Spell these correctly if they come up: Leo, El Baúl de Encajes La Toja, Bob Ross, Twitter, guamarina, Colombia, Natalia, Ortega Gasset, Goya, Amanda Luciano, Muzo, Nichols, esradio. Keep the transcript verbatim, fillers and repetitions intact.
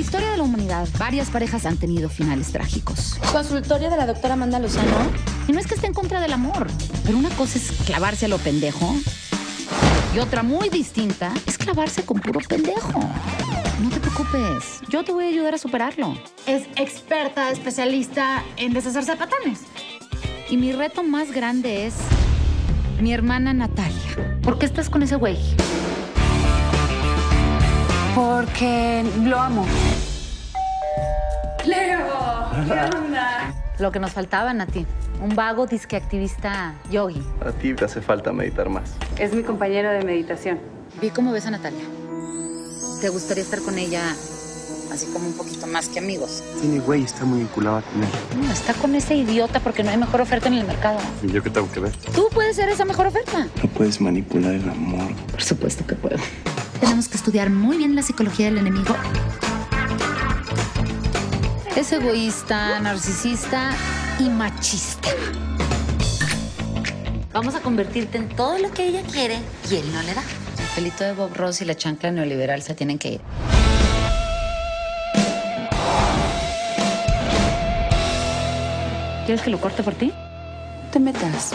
la historia de la humanidad, varias parejas han tenido finales trágicos. Consultorio de la doctora Amanda Luciano. Y no es que esté en contra del amor, pero una cosa es clavarse a lo pendejo y otra muy distinta es clavarse con puro pendejo. No te preocupes, yo te voy a ayudar a superarlo. Es experta, especialista en deshacerse de patanes. Y mi reto más grande es mi hermana Natalia. ¿Por qué estás con ese güey? Porque lo amo. Leo, ¿qué onda? Lo que nos faltaba, Nati. Un vago disque activista yogi. A ti te hace falta meditar más. Es mi compañero de meditación. Vi cómo ves a Natalia. ¿Te gustaría estar con ella así como un poquito más que amigos? Tiene güey, está muy vinculada con él. No, está con ese idiota porque no hay mejor oferta en el mercado. ¿Y yo qué tengo que ver? Tú puedes ser esa mejor oferta. No puedes manipular el amor. Por supuesto que puedo. Tenemos que estudiar muy bien la psicología del enemigo. Es egoísta, narcisista y machista. Vamos a convertirte en todo lo que ella quiere y él no le da. El pelito de Bob Ross y la chancla neoliberal se tienen que ir. ¿Quieres que lo corte por ti? No te metas.